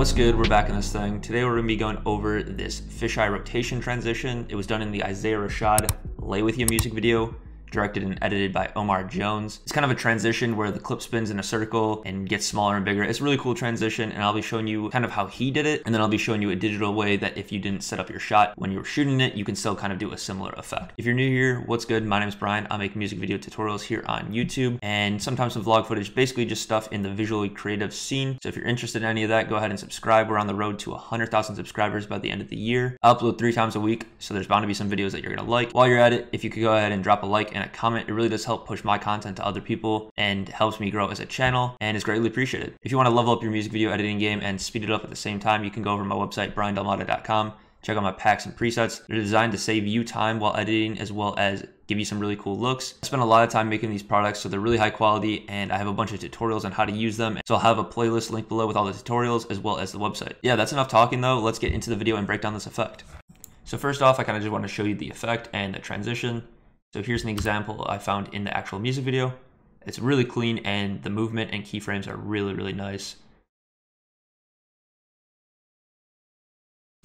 what's good? We're back in this thing. Today we're gonna be going over this fisheye rotation transition. It was done in the Isaiah Rashad Play Wit Ya music video, directed and edited by Omar Jones. It's kind of a transition where the clip spins in a circle and gets smaller and bigger. It's a really cool transition, and I'll be showing you kind of how he did it, and then I'll be showing you a digital way that if you didn't set up your shot when you were shooting it, you can still kind of do a similar effect. If you're new here, what's good? My name is Bryan. I make music video tutorials here on YouTube and sometimes some vlog footage, basically just stuff in the visually creative scene. So if you're interested in any of that, go ahead and subscribe. We're on the road to 100,000 subscribers by the end of the year. I upload 3 times a week, so there's bound to be some videos that you're gonna like. While you're at it, if you could go ahead and drop a like and a comment, it really does help push my content to other people and helps me grow as a channel and is greatly appreciated. If you want to level up your music video editing game and speed it up at the same time, you can go over to my website, bryandelimata.com. Check out my packs and presets. They're designed to save you time while editing, as well as give you some really cool looks. I spend a lot of time making these products, so they're really high quality, and I have a bunch of tutorials on how to use them. So I'll have a playlist linked below with all the tutorials as well as the website. Yeah, that's enough talking though. Let's get into the video and break down this effect. So first off, I kind of just want to show you the effect and the transition. So here's an example I found in the actual music video. It's really clean, and the movement and keyframes are really nice.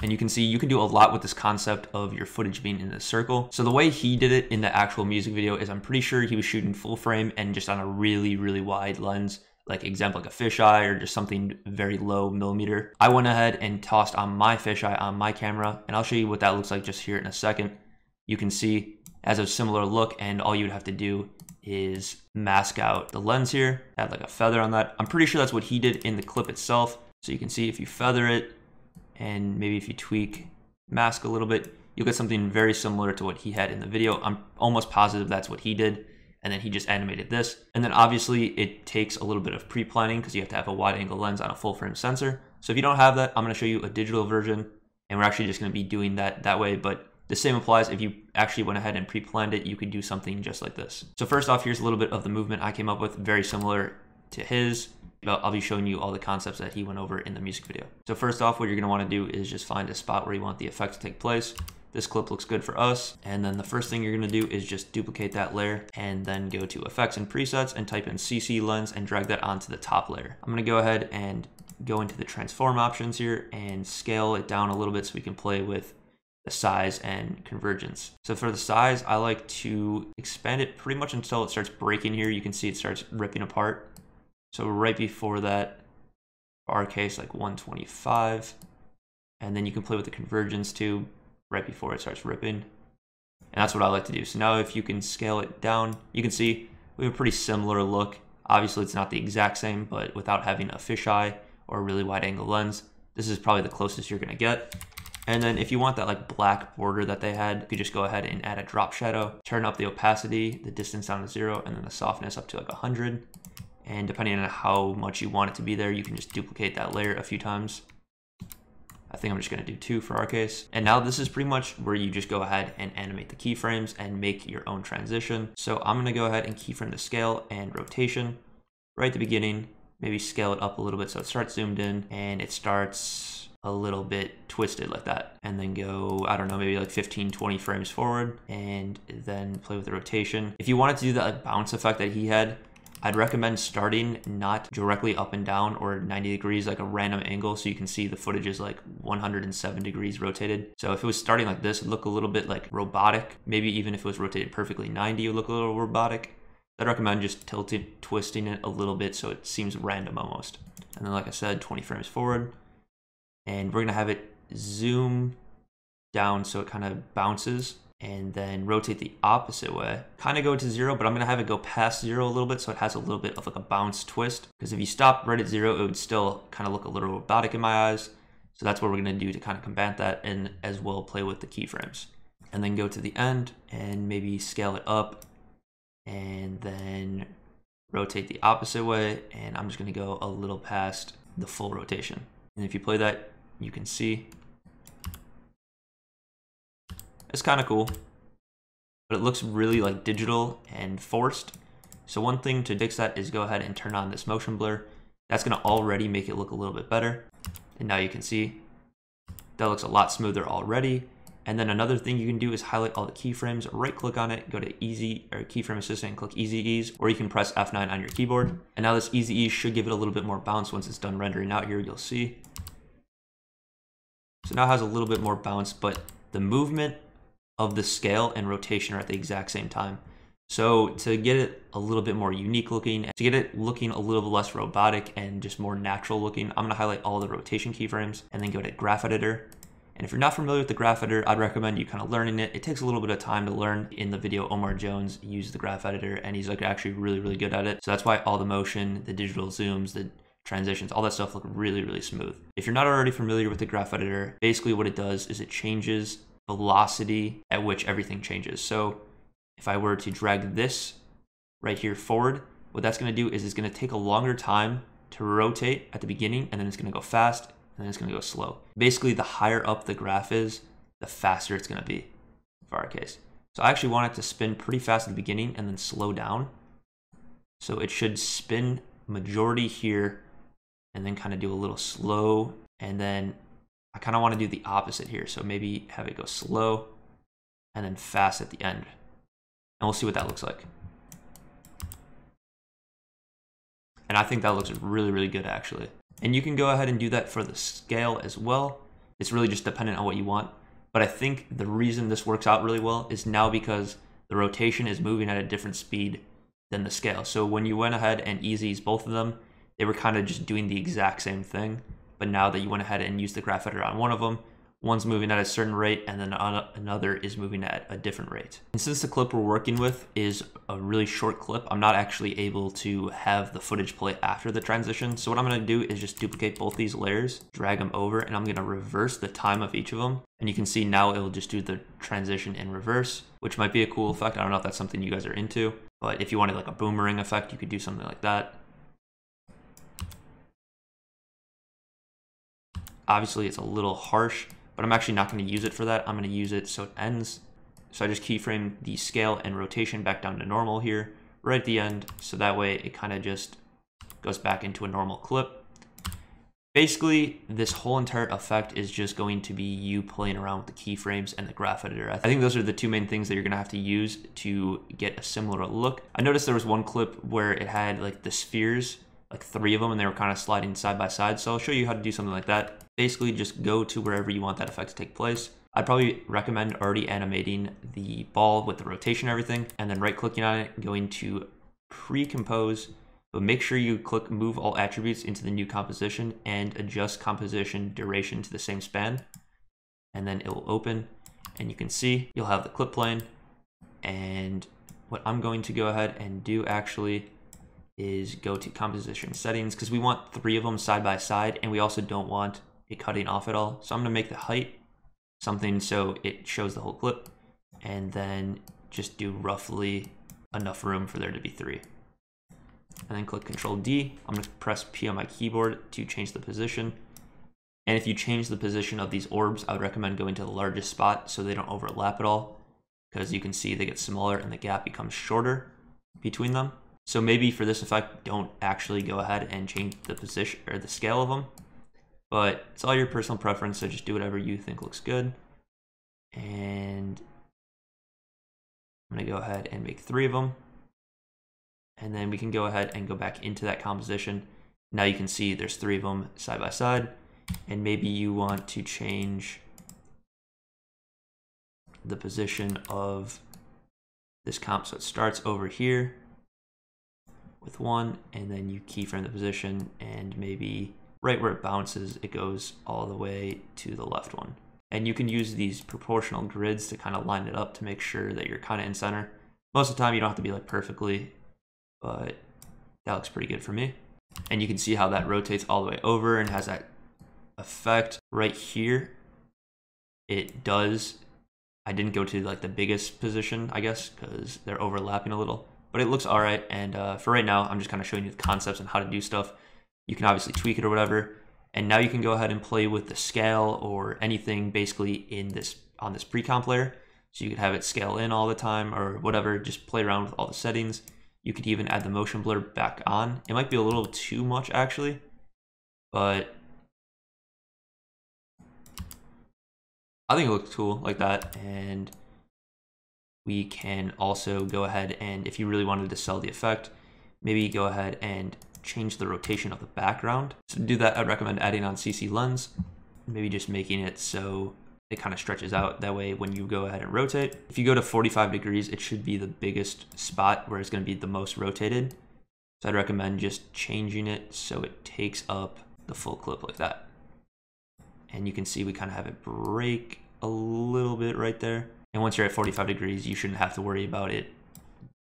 And you can see you can do a lot with this concept of your footage being in a circle. So the way he did it in the actual music video is, I'm pretty sure he was shooting full frame and just on a really wide lens. Like example, like a fisheye or just something very low millimeter. I went ahead and tossed on my fisheye on my camera, and I'll show you what that looks like just here in a second. You can see as a similar look, and all you'd have to do is mask out the lens here, add like a feather on that. I'm pretty sure that's what he did in the clip itself. So you can see if you feather it, and maybe if you tweak mask a little bit, you'll get something very similar to what he had in the video. I'm almost positive that's what he did. And then he just animated this. And then obviously it takes a little bit of pre-planning because you have to have a wide angle lens on a full frame sensor. So if you don't have that, I'm gonna show you a digital version, and we're actually just gonna be doing that way. But the same applies. If you actually went ahead and pre-planned it, you could do something just like this. So first off, here's a little bit of the movement I came up with, very similar to his, but I'll be showing you all the concepts that he went over in the music video. So first off, what you're gonna wanna do is just find a spot where you want the effect to take place. This clip looks good for us. And then the first thing you're gonna do is just duplicate that layer and then go to effects and presets and type in CC Lens and drag that onto the top layer. I'm gonna go ahead and go into the transform options here and scale it down a little bit so we can play with the size and convergence. So for the size, I like to expand it pretty much until it starts breaking here. You can see it starts ripping apart. So right before that, our case, like 125. And then you can play with the convergence too, right before it starts ripping. And that's what I like to do. So now if you can scale it down, you can see we have a pretty similar look. Obviously it's not the exact same, but without having a fisheye or a really wide angle lens, this is probably the closest you're gonna get. And then if you want that like black border that they had, you could just go ahead and add a drop shadow, turn up the opacity, the distance down to 0, and then the softness up to like 100. And depending on how much you want it to be there, you can just duplicate that layer a few times. I think I'm just gonna do 2 for our case. And now this is pretty much where you just go ahead and animate the keyframes and make your own transition. So I'm gonna go ahead and keyframe the scale and rotation right at the beginning, maybe scale it up a little bit so it starts zoomed in and it starts a little bit twisted like that, and then go, I don't know, maybe like 15-20 frames forward, and then play with the rotation. If you wanted to do that like bounce effect that he had, I'd recommend starting not directly up and down or 90 degrees, like a random angle, so you can see the footage is like 107 degrees rotated. So if it was starting like this, it'd look a little bit like robotic. Maybe even if it was rotated perfectly 90, it would look a little robotic. I'd recommend just tilting, twisting it a little bit so it seems random almost. And then like I said, 20 frames forward. And we're gonna have it zoom down so it kind of bounces, and then rotate the opposite way. Kind of go to 0, but I'm gonna have it go past 0 a little bit so it has a little bit of like a bounce twist. Because if you stop right at 0, it would still kind of look a little robotic in my eyes. So that's what we're gonna do to kind of combat that, and as well play with the keyframes. And then go to the end and maybe scale it up, and then rotate the opposite way. And I'm just gonna go a little past the full rotation. And if you play that, you can see it's kind of cool, but it looks really like digital and forced. So one thing to fix that is go ahead and turn on this motion blur. That's going to already make it look a little bit better. And now you can see that looks a lot smoother already. And then another thing you can do is highlight all the keyframes, right click on it, go to easy or keyframe assistant and click easy ease, or you can press F9 on your keyboard. And now this easy ease should give it a little bit more bounce once it's done rendering out here, you'll see. So now it has a little bit more bounce, but the movement of the scale and rotation are at the exact same time. So to get it a little bit more unique looking, to get it looking a little less robotic and just more natural looking, I'm gonna highlight all the rotation keyframes and then go to graph editor. And if you're not familiar with the graph editor, I'd recommend you kind of learning it. It takes a little bit of time to learn. In the video, Omar Jones used the graph editor and he's like actually really, really good at it. So that's why all the motion, the digital zooms, the transitions, all that stuff look really, really smooth. If you're not already familiar with the graph editor, basically what it does is it changes velocity at which everything changes. So if I were to drag this right here forward, what that's going to do is it's going to take a longer time to rotate at the beginning, and then it's going to go fast, and then it's going to go slow. Basically, the higher up the graph is, the faster it's going to be for our case. So I actually want it to spin pretty fast at the beginning and then slow down. So it should spin majority here and then kind of do a little slow. And then I kind of want to do the opposite here. So maybe have it go slow and then fast at the end. And we'll see what that looks like. And I think that looks really, really good actually. And you can go ahead and do that for the scale as well. It's really just dependent on what you want. But I think the reason this works out really well is now because the rotation is moving at a different speed than the scale. So when you went ahead and easies both of them, they were kind of just doing the exact same thing. But now that you went ahead and used the graph editor on one of them, one's moving at a certain rate and then another is moving at a different rate. And since the clip we're working with is a really short clip, I'm not actually able to have the footage play after the transition. So what I'm gonna do is just duplicate both these layers, drag them over, and I'm gonna reverse the time of each of them. And you can see now it'll just do the transition in reverse, which might be a cool effect. I don't know if that's something you guys are into, but if you wanted like a boomerang effect, you could do something like that. Obviously it's a little harsh, but I'm actually not going to use it for that. I'm going to use it so it ends. So I just keyframe the scale and rotation back down to normal here, right at the end. So that way it kind of just goes back into a normal clip. Basically, this whole entire effect is just going to be you playing around with the keyframes and the graph editor. I think those are the two main things that you're going to have to use to get a similar look. I noticed there was one clip where it had like the spheres, like three of them, and they were kind of sliding side by side. So I'll show you how to do something like that. Basically, just go to wherever you want that effect to take place. I'd probably recommend already animating the ball with the rotation and everything, and then right-clicking on it, going to pre-compose, but make sure you click move all attributes into the new composition and adjust composition duration to the same span. And then it will open, and you can see you'll have the clip playing. And what I'm going to go ahead and do actually is go to composition settings, because we want three of them side by side, and we also don't want it cutting off at all. So I'm gonna make the height something so it shows the whole clip, and then just do roughly enough room for there to be three. And then click Control D. I'm gonna press P on my keyboard to change the position. And if you change the position of these orbs, I would recommend going to the largest spot so they don't overlap at all, because you can see they get smaller and the gap becomes shorter between them. So maybe for this effect, don't actually go ahead and change the position or the scale of them, but it's all your personal preference. So just do whatever you think looks good. And I'm gonna go ahead and make three of them. And then we can go ahead and go back into that composition. Now you can see there's three of them side by side, and maybe you want to change the position of this comp. So it starts over here with one, and then you keyframe the position, and maybe right where it bounces, it goes all the way to the left one. And you can use these proportional grids to kind of line it up to make sure that you're kind of in center. Most of the time you don't have to be like perfectly, but that looks pretty good for me. And you can see how that rotates all the way over and has that effect right here. It does, I didn't go to like the biggest position, I guess, because they're overlapping a little. But it looks all right, and for right now, I'm just kind of showing you the concepts and how to do stuff. You can obviously tweak it or whatever, and now you can go ahead and play with the scale or anything basically in this on this pre-comp layer. So you could have it scale in all the time or whatever, just play around with all the settings. You could even add the motion blur back on. It might be a little too much actually, but I think it looks cool like that. And we can also go ahead and, if you really wanted to sell the effect, maybe go ahead and change the rotation of the background. So to do that, I'd recommend adding on CC Lens. maybe just making it so it kind of stretches out that way when you go ahead and rotate. If you go to 45 degrees, it should be the biggest spot where it's going to be the most rotated. So I'd recommend just changing it so it takes up the full clip like that. And you can see we kind of have it break a little bit right there. And once you're at 45 degrees, you shouldn't have to worry about it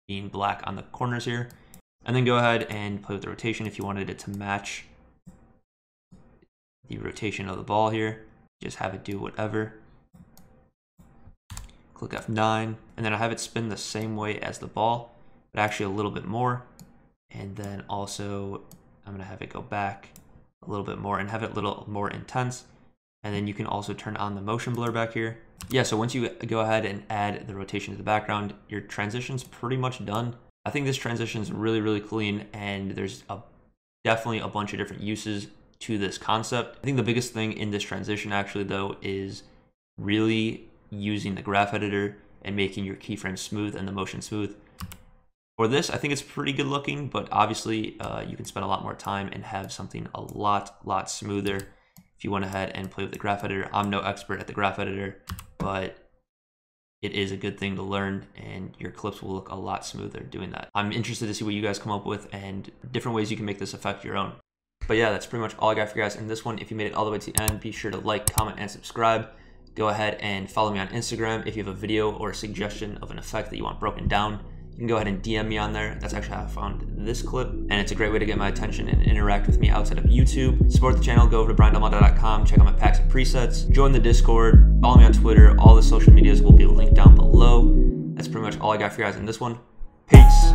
being black on the corners here. And then go ahead and play with the rotation if you wanted it to match the rotation of the ball here. Just have it do whatever. Click F9, and then I have it spin the same way as the ball, but actually a little bit more. And then also I'm gonna have it go back a little bit more and have it a little more intense. And then you can also turn on the motion blur back here. Yeah, so once you go ahead and add the rotation to the background, your transition's pretty much done. I think this transition is really, really clean, and there's definitely a bunch of different uses to this concept. I think the biggest thing in this transition actually though is really using the graph editor and making your keyframe smooth and the motion smooth. For this, I think it's pretty good looking, but obviously you can spend a lot more time and have something a lot smoother if you went ahead and play with the graph editor. I'm no expert at the graph editor, but it is a good thing to learn, and your clips will look a lot smoother doing that. I'm interested to see what you guys come up with and different ways you can make this affect your own. But yeah, that's pretty much all I got for you guys in this one. If you made it all the way to the end, be sure to like, comment, and subscribe. Go ahead and follow me on Instagram. If you have a video or a suggestion of an effect that you want broken down, you can go ahead and DM me on there. That's actually how I found this clip, and it's a great way to get my attention and interact with me outside of YouTube. Support the channel, go over to bryandelimata.com, check out my packs and presets, join the Discord, follow me on Twitter. All the social medias will be linked down below. That's pretty much all I got for you guys in this one. Peace.